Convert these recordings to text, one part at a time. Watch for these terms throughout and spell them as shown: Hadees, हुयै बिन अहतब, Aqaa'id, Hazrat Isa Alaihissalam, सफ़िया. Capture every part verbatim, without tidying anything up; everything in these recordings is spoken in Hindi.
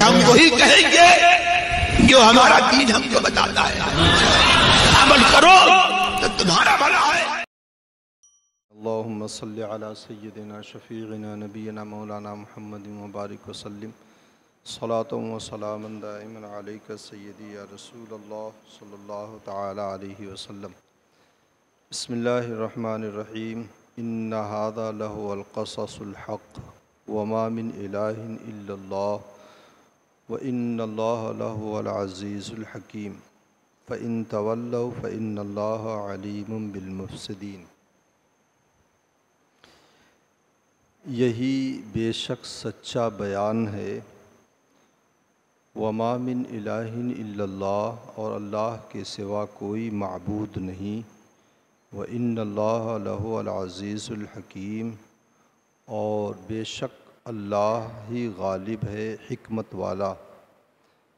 हम वही कहेंगे जो हमारा दीन हमको बताता है। अमल करो तो तुम्हारा भला है। अल्लाहुम्मा सल्लि अला सय्यदिना शफीइना नबीना मौलाना मुहम्मदिन व बारिक व सल्लिम सलातन व सलामन दाइमन अलैका सय्यदी या रसूलल्लाह सल्लल्लाहु तआला अलैहि वसल्लम। बिस्मिल्लाहिर्रहमानिर्रहीम। इन्ना हादा लहुल क़ससुल हक़ व मा मिन इलाहिन इल्लल्लाह व इन्नल्लाह लहुल अज़ीज़ुल हकीम फ़ इन तवल्लौ फ़ इन्नल्लाह अलीमुम बिल मुफ़सिदीन। यही बेशक सच्चा बयान है। व मा मिन इलाहिन इल्लल्लाह, और अल्लाह के सिवा कोई माबूद नहीं। व इन्नल्लाह लहुल अज़ीज़ुल हकीम, और बेशक अल्लाह ही गालिब है, हिकमत वाला।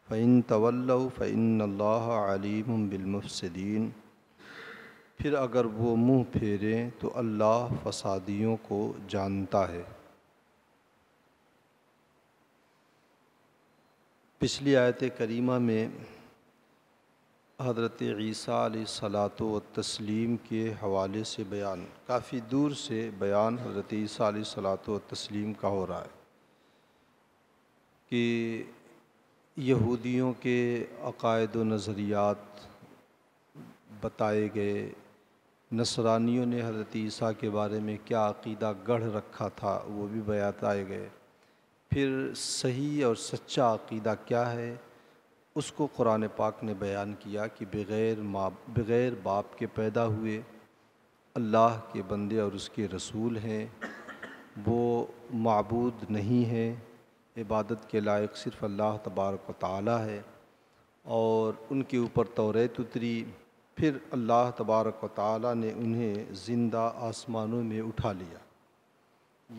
फ़इन तवल्लौ फ़इन्नल्लाह अलीमुम बिलमुफ़सिदीन। फिर अगर वो मुँह फेरें तो अल्लाह फसादियों को जानता है। पिछली आयत करीमा में हज़रत ईसा अलैहिस्सलातो व तस्लीम के हवाले से बयान, काफ़ी दूर से बयान हज़रत ईसा अलैहिस्सलातो व तस्लीम का हो रहा है कि यहूदियों के अक़ायद व नज़रियात बताए गए, नसरानियों ने हज़रत ईसा के बारे में क्या अक़ीदा गढ़ रखा था वो भी बताए गए। फिर सही और सच्चा अक़ीदा क्या है उसको कुरान पाक ने बयान किया कि बग़ैर माँ बग़ैर बाप के पैदा हुए अल्लाह के बंदे और उसके रसूल हैं। वो माबूद नहीं हैं, इबादत के लायक सिर्फ़ अल्लाह तबारक व तआला है। और उनके ऊपर तौरात उतरी, फिर अल्लाह तबारक व तआला ने उन्हें ज़िंदा आसमानों में उठा लिया।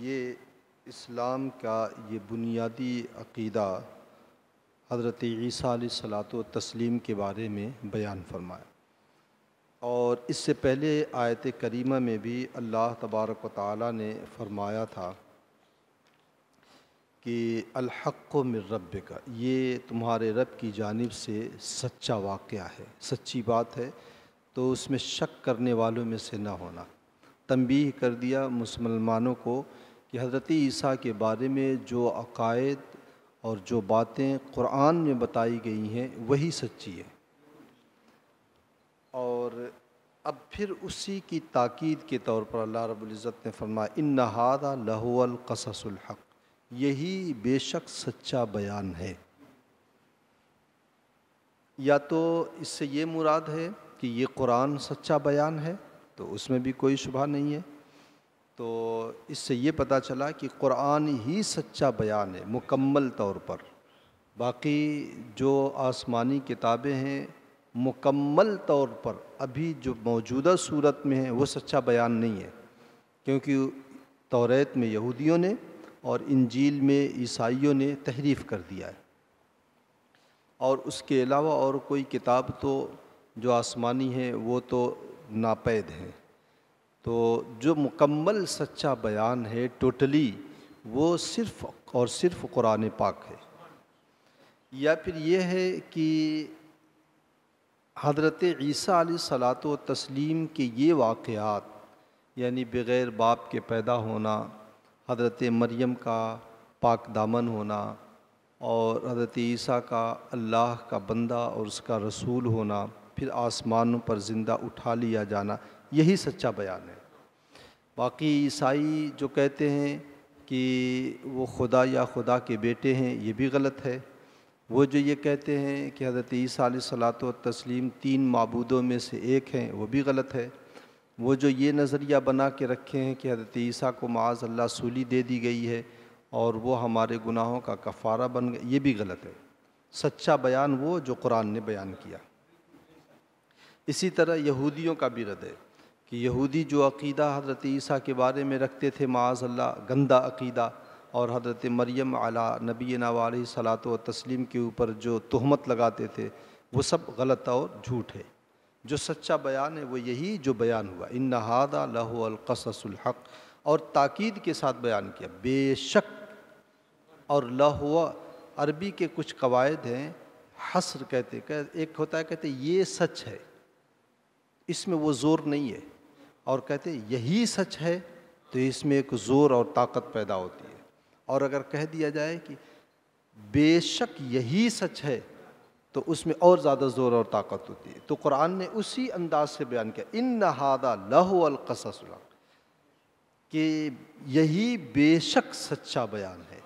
ये इस्लाम का ये बुनियादी अक़ीदा हज़रत ईसा अलैहिस्सलातो तस्लीम के बारे में बयान फरमाया। और इससे पहले आयत करीमा में भी अल्लाह तबारक व तआला ने फरमाया था कि अल हक़्क़ु मिन रब्बिका, ये तुम्हारे रब की जानिब से सच्चा वाक़या है, सच्ची बात है, तो उसमें शक करने वालों में से ना होना। तंबीह कर दिया मुसलमानों को कि हज़रत ईसा के बारे में जो अक़ायद और जो बातें क़ुरान में बताई गई हैं वही सच्ची है। और अब फिर उसी की ताक़ीद के तौर पर अल्लाह रब्बुल इज़्ज़त ने फरमाया इन्ना हादा लहुल क़ससुल हक़, यही बेशक सच्चा बयान है। या तो इससे ये मुराद है कि ये क़ुरान सच्चा बयान है, तो उसमें भी कोई शुबहा नहीं है। तो इससे ये पता चला कि क़ुरान ही सच्चा बयान है मुकम्मल तौर पर। बाकी जो आसमानी किताबें हैं मुकम्मल तौर पर अभी जो मौजूदा सूरत में हैं वो सच्चा बयान नहीं है, क्योंकि तौरात में यहूदियों ने और इंजील में ईसाइयों ने तहरीफ़ कर दिया है। और उसके अलावा और कोई किताब तो जो आसमानी है वो तो नापैद है। तो जो मुकम्मल सच्चा बयान है टोटली, वो सिर्फ़ और सिर्फ़ क़ुरान पाक है। या फिर ये है कि हज़रत ईसा अलैहिस्सलातो तस्लीम के ये वाक़यात, यानी बग़ैर बाप के पैदा होना, हज़रत मरियम का पाक दामन होना, और हज़रत ईसा का अल्लाह का बंदा और उसका रसूल होना, फिर आसमानों पर ज़िंदा उठा लिया जाना, यही सच्चा बयान है। बाकी ईसाई जो कहते हैं कि वो खुदा या खुदा के बेटे हैं, ये भी गलत है। वो जो ये कहते हैं कि हज़रत ईसा अलैहिस्सलातो तस्लीम तीन माबूदों में से एक हैं, वो भी गलत है। वो जो ये नज़रिया बना के रखे हैं कि हज़रत ईसा को माज़ अल्लाह सूली दे दी गई है और वो हमारे गुनाहों का कफ़ारा बन गया, ये भी गलत है। सच्चा बयान वो जो कुरान ने बयान किया। इसी तरह यहूदियों का भी रद है कि यहूदी जो अक़ीदा हज़रत ईसा के बारे में रखते थे माअज़ल्लाह गंदा अक़ीदा, और हज़रत मरियम अला नबीना अलैहिस्सलातो व तस्लीम के ऊपर जो तहमत लगाते थे वो सब गलत और झूठ है। जो सच्चा बयान है वो यही जो बयान हुआ इन्ना हादा लहुल क़ससुल हक़, और ताक़ीद के साथ बयान किया बेशक। और लहुआ अरबी के कुछ कवायद हैं, हस्र कहते हैं, एक होता है कहते ये सच है, इसमें वो ज़ोर नहीं है, और कहते यही सच है तो इसमें एक ज़ोर और ताकत पैदा होती है। और अगर कह दिया जाए कि बेशक यही सच है तो उसमें और ज़्यादा ज़ोर और ताकत होती है। तो कुरान ने उसी अंदाज से बयान किया, इन्ना हादा लहुल क़ससुल हक़, कि यही बेशक सच्चा बयान है,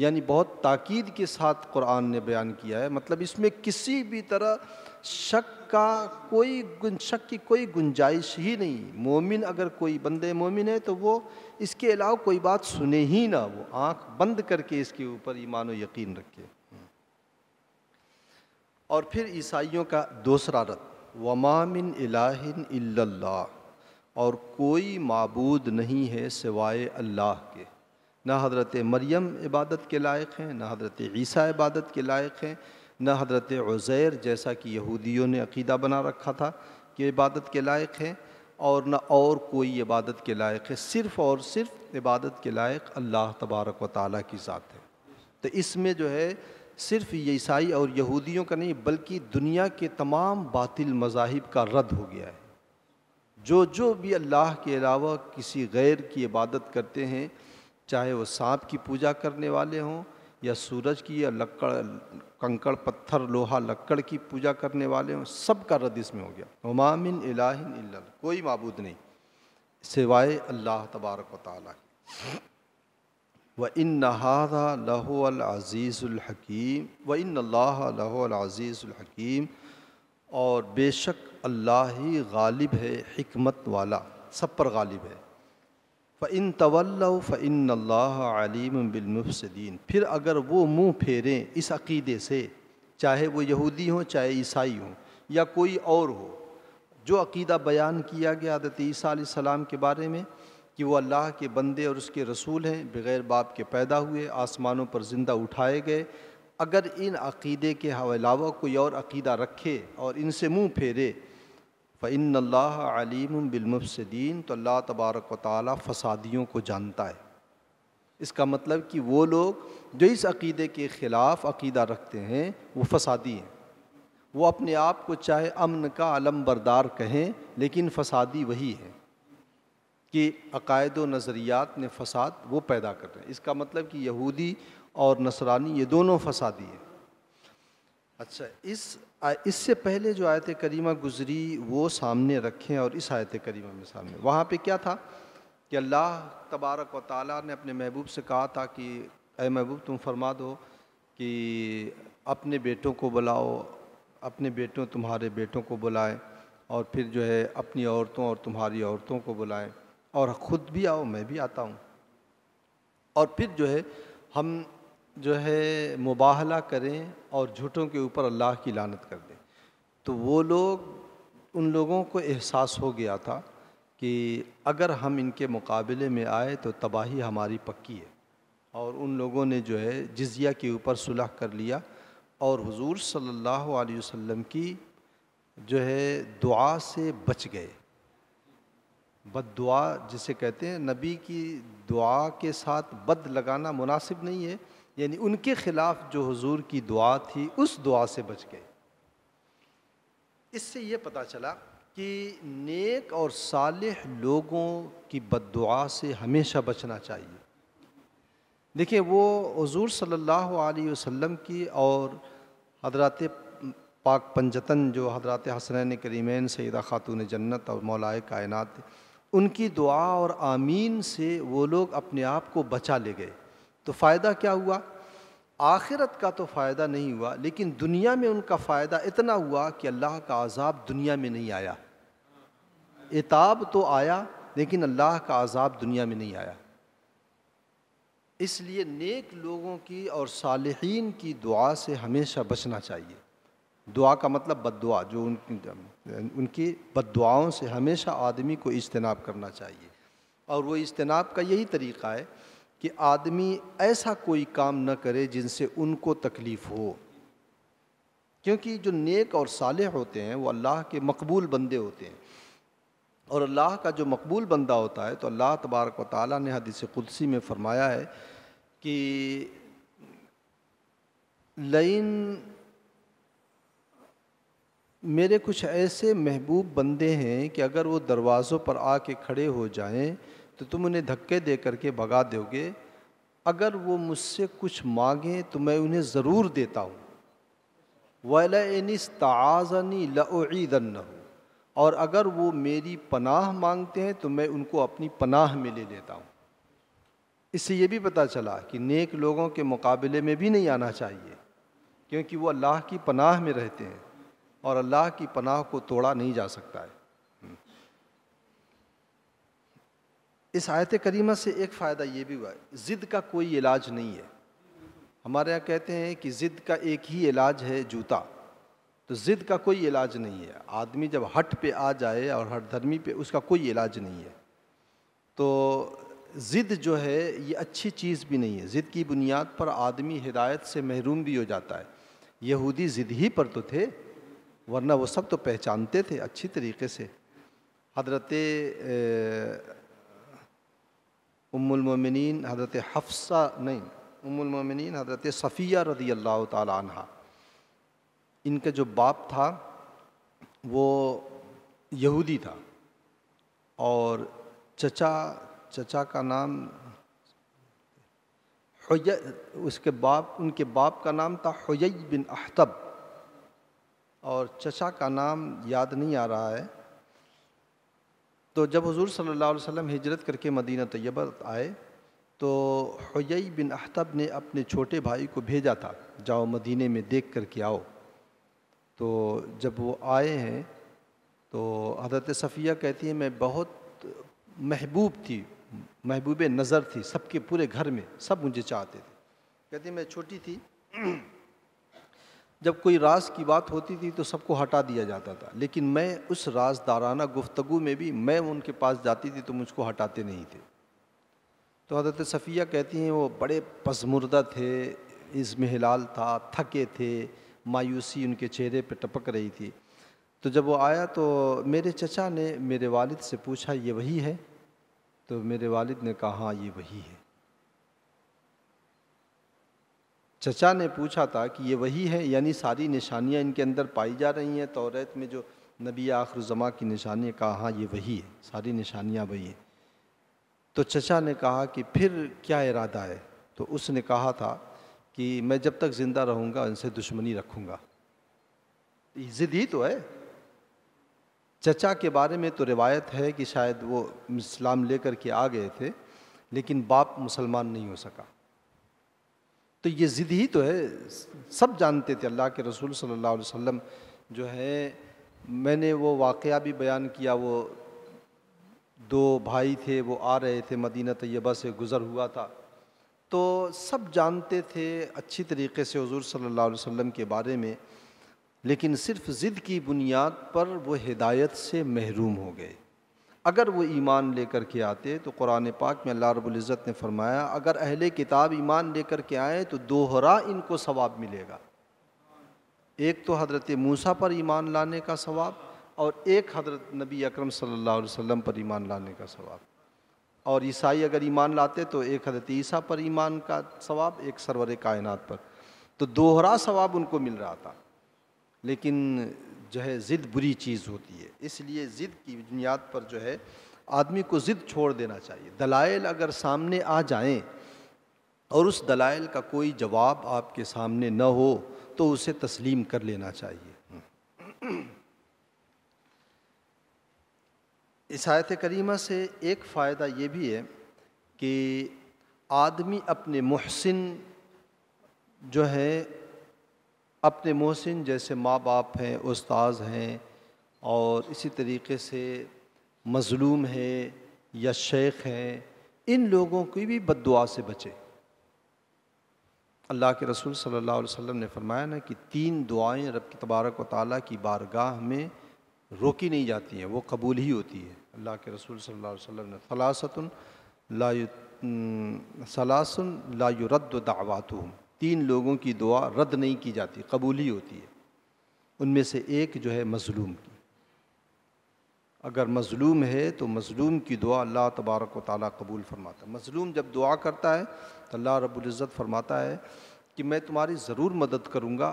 यानी बहुत ताकीद के साथ कुरान ने बयान किया है। मतलब इसमें किसी भी तरह शक का कोई शक की कोई गुंजाइश ही नहीं। मोमिन, अगर कोई बंदे मोमिन है तो वो इसके अलावा कोई बात सुने ही ना, वो आँख बंद करके इसके ऊपर ईमान और यकीन रखे। और फिर ईसाइयों का दूसरा रद, वमा मिन इलाहिन इल्लल्लाह, और कोई माबूद नहीं है सिवाय अल्लाह के। ना हज़रत मरियम इबादत के लायक हैं, ना हज़रत ईसा इबादत के लायक हैं, ना हज़रत उज़ैर, जैसा कि यहूदियों ने अक़ीदा बना रखा था कि इबादत के लायक हैं, और न और कोई इबादत के लायक है। सिर्फ़ और सिर्फ इबादत के लायक अल्लाह तबारक व तआला की ज़ात है। तो इसमें जो है सिर्फ़ ईसाई और यहूदियों का नहीं, बल्कि दुनिया के तमाम बातिल मज़ाहिब का रद्द हो गया है। जो जो भी अल्लाह के अलावा किसी गैर की इबादत करते हैं, चाहे वो सांप की पूजा करने वाले हों, या सूरज की, या लक्कड़ कंकड़ पत्थर लोहा लक्कड़ की पूजा करने वाले हों, सब का रद्द इसमें हो गया। वमा मिन इलाहिन इल्लल्लाह, कोई माबूद नहीं सिवाय अल्लाह तबारक व तआला के। व इन्ना हाज़ा लहुल अज़ीज़ुल हकीम, व इन्नल्लाह लहुल अज़ीज़ुल हकीम, और बेशक अल्लाह ही गालिब है, हिकमत वाला, सब पर गालिब है। फ़इन तवल्लौ फ़इन्नल्लाह अलीमुम बिलमुफ़सिदीन, फिर अगर वो मुँह फेरें इस अक़ीदे से, चाहे वो यहूदी हों, चाहे ईसाई हों, या कोई और हो, जो अक़ीदा बयान किया गया हज़रत ईसा अलैहिस्सलाम के बारे में कि वो अल्लाह के बंदे और उसके रसूल हैं, बग़ैर बाप के पैदा हुए, आसमानों पर ज़िंदा उठाए गए, अगर इन अक़ीदे के अलावा कोई और अक़ीदा रखे और इनसे मुँह फेरे, फ़इन्नल्लाह अलीमुम बिलमुफ़सिदीन, तो अल्लाह तबारक व तआला फसादियों को जानता है। इसका मतलब कि वो लोग जो इस अक़ीदे के ख़िलाफ़ अक़ीदा रखते हैं वो फसादी हैं। वो अपने आप को चाहे अमन का आलम बरदार कहें, लेकिन फ़सादी वही है कि अक़ायद व नज़रियात ने फ़साद वो पैदा कर रहे हैं। इसका मतलब कि यहूदी और नसरानी ये दोनों फसादी हैं। अच्छा, इस इससे पहले जो आयत करीमा गुजरी वो सामने रखें, और इस आयत करीमा में सामने वहाँ पे क्या था कि अल्लाह तबारक व तआला ने अपने महबूब से कहा था कि ए महबूब, तुम फरमा दो कि अपने बेटों को बुलाओ, अपने बेटों तुम्हारे बेटों को बुलाएं, और फिर जो है अपनी औरतों और तुम्हारी औरतों को बुलाएं, और ख़ुद भी आओ, मैं भी आता हूँ। और फिर जो है हम जो है मुबाहला करें और झूठों के ऊपर अल्लाह की लानत कर दें। तो वो लोग, उन लोगों को एहसास हो गया था कि अगर हम इनके मुकाबले में आए तो तबाही हमारी पक्की है, और उन लोगों ने जो है जिज़िया के ऊपर सुलह कर लिया, और हुजूर सल्लल्लाहु अलैहि वसल्लम की जो है दुआ से बच गए। बद्दुआ जिसे कहते हैं, नबी की दुआ के साथ बद लगाना मुनासिब नहीं है, यानी उनके ख़िलाफ़ जो हुजूर की दुआ थी उस दुआ से बच गए। इससे ये पता चला कि नेक और सालिह लोगों की बद्दुआ से हमेशा बचना चाहिए। देखिए, वो हुजूर सल्लल्लाहु अलैहि वसल्लम की और हज़रत पाक पंजतन, जो हज़रत हसनैन करीमैन सैयदा खातून जन्नत और मौलाए कायनात, उनकी दुआ और आमीन से वो लोग अपने आप को बचा ले गए। तो फ़ायदा क्या हुआ? आखिरत का तो फ़ायदा नहीं हुआ, लेकिन दुनिया में उनका फ़ायदा इतना हुआ कि अल्लाह का आज़ाब दुनिया में नहीं आया। इताब तो आया, लेकिन अल्लाह का आज़ाब दुनिया में नहीं आया। इसलिए नेक लोगों की और सालिहीन की दुआ से हमेशा बचना चाहिए। दुआ का मतलब बद्दुआ, जो उनकी उनकी बद्दुआओं से हमेशा आदमी को इज्तनाब करना चाहिए। और वो इज्तनाब का यही तरीक़ा है कि आदमी ऐसा कोई काम न करे जिनसे उनको तकलीफ़ हो, क्योंकि जो नेक और सालेह होते हैं वो अल्लाह के मकबूल बंदे होते हैं, और अल्लाह का जो मकबूल बंदा होता है, तो अल्लाह तबारक व तआला ने हदीस कुदसी में फ़रमाया है कि लइन मेरे कुछ ऐसे महबूब बंदे हैं कि अगर वो दरवाज़ों पर आके खड़े हो जाएं तो तुम उन्हें धक्के दे करके भगा दोगे, अगर वो मुझसे कुछ मांगें तो मैं उन्हें ज़रूर देता हूँ। वला इन इस्ताअज़नी लअउईदन्नहु, और अगर वो मेरी पनाह मांगते हैं तो मैं उनको अपनी पनाह में ले लेता हूँ। इससे ये भी पता चला कि नेक लोगों के मुकाबले में भी नहीं आना चाहिए, क्योंकि वो अल्लाह की पनाह में रहते हैं और अल्लाह की पनाह को तोड़ा नहीं जा सकता है। इस आयत करीमा से एक फ़ायदा ये भी हुआ है, ज़िद का कोई इलाज नहीं है। हमारे यहाँ कहते हैं कि ज़िद का एक ही इलाज है, जूता। तो ज़िद का कोई इलाज नहीं है। आदमी जब हट पे आ जाए और हट धर्मी पे, उसका कोई इलाज नहीं है। तो ज़िद जो है ये अच्छी चीज़ भी नहीं है। ज़िद की बुनियाद पर आदमी हिदायत से महरूम भी हो जाता है। यहूदी ज़िद ही पर तो थे, वरना वो सब तो पहचानते थे अच्छी तरीके से। हज़रत उम्मुल मोमिनीन हज़रत हफ्सा नहीं उम्मुल मोमिनीन हज़रत सफ़िया रज़ी अल्लाह ताला अन्हा, इनका जो बाप था वो यहूदी था, और चचा चचा का नाम हुयै, उसके बाप उनके बाप का नाम था हुयै बिन अहतब, और चचा का नाम याद नहीं आ रहा है। तो जब हुजूर सल्लल्लाहु अलैहि वसल्लम हिजरत करके मदीना तैयबा आए तो हुयै बिन अहतब ने अपने छोटे भाई को भेजा था, जाओ मदीने में देख कर के आओ। तो जब वो आए हैं तो हज़रत सफ़िया कहती है मैं बहुत महबूब थी, महबूब नज़र थी, सबके पूरे घर में सब मुझे चाहते थे। कहती मैं छोटी थी, जब कोई राज की बात होती थी तो सबको हटा दिया जाता था, लेकिन मैं उस राजदाराना गुफ्तगू में भी मैं उनके पास जाती थी तो मुझको हटाते नहीं थे। तो हज़रत सफ़िया कहती हैं वो बड़े पसमुर्दा थे, इज़्मिहलाल था, थके थे, मायूसी उनके चेहरे पे टपक रही थी। तो जब वो आया तो मेरे चचा ने मेरे वालिद से पूछा ये वही है? तो मेरे वालिद ने कहा हाँ ये वही है। चचा ने पूछा था कि ये वही है, यानी सारी निशानियां इनके अंदर पाई जा रही हैं, तौरात में जो नबी आखिरुज़्ज़मा की निशानियां, कहा हाँ ये वही है, सारी निशानियां वही हैं। तो चचा ने कहा कि फिर क्या इरादा है? तो उसने कहा था कि मैं जब तक ज़िंदा रहूँगा इनसे दुश्मनी रखूँगा। ज़िद ही तो है। चचा के बारे में तो रिवायत है कि शायद वो इस्लाम लेकर के आ गए थे, लेकिन बाप मुसलमान नहीं हो सका। तो ये ज़िद ही तो है। सब जानते थे अल्लाह के रसूल सल्लल्लाहु अलैहि वसल्लम जो है, मैंने वो वाक़या भी बयान किया, वो दो भाई थे, वो आ रहे थे मदीना तैयबा से, गुज़र हुआ था। तो सब जानते थे अच्छी तरीके से हुजूर सल्लल्लाहु अलैहि वसल्लम के बारे में, लेकिन सिर्फ ज़िद की बुनियाद पर वो हिदायत से महरूम हो गए। अगर वो ईमान लेकर के आते तो कुरान पाक में अल्लाह रब्बुल इज़्ज़त ने फरमाया अगर अहले किताब ईमान लेकर के आए तो दोहरा इनको सवाब मिलेगा। एक तो हज़रत मूसा पर ईमान लाने का सवाब, और एक हज़रत नबी अकरम सल्लल्लाहु अलैहि वसल्लम पर ईमान लाने का सवाब। और ईसाई अगर ईमान लाते तो एक हज़रत ईसा पर ईमान का सवाब, एक सरवर कायनात पर। तो दोहरा सवाब उनको मिल रहा था। लेकिन जो है ज़िद बुरी चीज़ होती है, इसलिए ज़िद की बुनियाद पर जो है आदमी को ज़िद छोड़ देना चाहिए। दलाइल अगर सामने आ जाएं और उस दलाइल का कोई जवाब आपके सामने न हो तो उसे तस्लीम कर लेना चाहिए। इस आयत करीमा से एक फ़ायदा ये भी है कि आदमी अपने मोहसिन जो है, अपने मोहसिन जैसे माँ बाप हैं, उस्ताद हैं, और इसी तरीके से मज़लूम है या शेख हैं, इन लोगों की भी बद्दुआ से बचे। अल्लाह के रसूल सल्लल्लाहु अलैहि वसल्लम ने फरमाया ना कि तीन दुआएं रब की तबारक व तआला की बारगाह में रोकी नहीं जाती हैं, वो कबूल ही होती है। अल्लाह के रसूल सल्लल्लाहु अलैहि वसल्लम ने सलासतुन ला सलासुन ला युरद्दु दावातुहुम, तीन लोगों की दुआ रद्द नहीं की जाती, कबूल ही होती है। उनमें से एक जो है मज़लूम की, अगर मज़लूम है तो मज़लूम की दुआ अल्लाह तबारक व तआला कबूल फरमाता है। मज़लूम जब दुआ करता है तो अल्लाह रब्बुल इज़्ज़त फरमाता है कि मैं तुम्हारी ज़रूर मदद करूँगा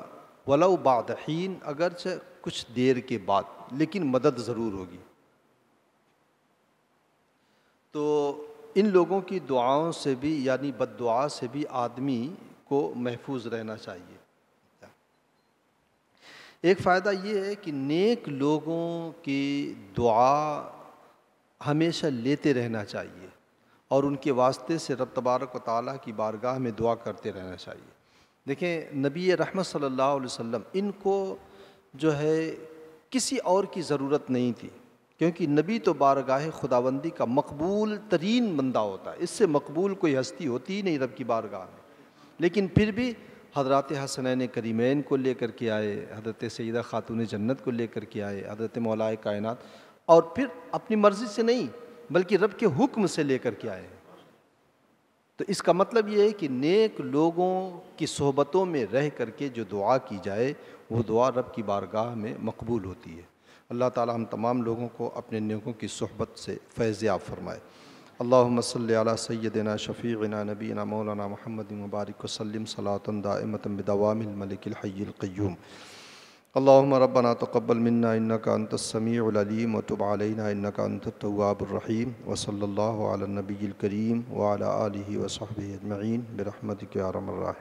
वलौ बादहीन, अगरचे कुछ देर के बाद, लेकिन मदद ज़रूर होगी। तो इन लोगों की दुआओं से भी यानी बद्दुआ से भी आदमी को महफूज रहना चाहिए। एक फ़ायदा ये है कि नेक लोगों की दुआ हमेशा लेते रहना चाहिए और उनके वास्ते से रब तबारक व तआला की बारगाह में दुआ करते रहना चाहिए। देखें, नबी रहमत सल्लल्लाहु अलैहि वसल्लम इनको जो है किसी और की ज़रूरत नहीं थी, क्योंकि नबी तो बारगाह खुदाबंदी का मकबूल तरीन बंदा होता है, इससे मकबूल कोई हस्ती होती ही नहीं रब की बारगाह में। लेकिन फिर भी हज़रत हसनैन करीमैन को लेकर के आए, हज़रत सैयदा ख़ातून जन्नत को लेकर के आए, हज़रत मौलाए कायनात, और फिर अपनी मर्ज़ी से नहीं बल्कि रब के हुक्म से लेकर के आए। तो इसका मतलब ये है कि नेक लोगों की सोहबतों में रह कर के जो दुआ की जाए वो दुआ रब की बारगाह में मकबूल होती है। अल्लाह ताला हम तमाम लोगों को अपने नेकों की सोहबत से फैज़ याब फरमाए। अल्लाहुम्मा सल्ली अला सय्यदिना शफ़ीइना नबीना मौलाना मुहम्मदिन मुबारक वसल्लिम सलातन दाइमतन बिदवामिल मलिकिल हय्यिल क़य्यूम। अल्लाहुम्मा रब्बना तक़ब्बल मिन्ना इन्नका अंतस समीउल अलीम व तुब अलैना इन्नका अंतत तव्वाबुर रहीम व सल्लल्लाहु अला नबिय्यिल करीम व अला आलिहि व सहबिहि अजमईन बिरहमतिका या अरहमर राहिमीन।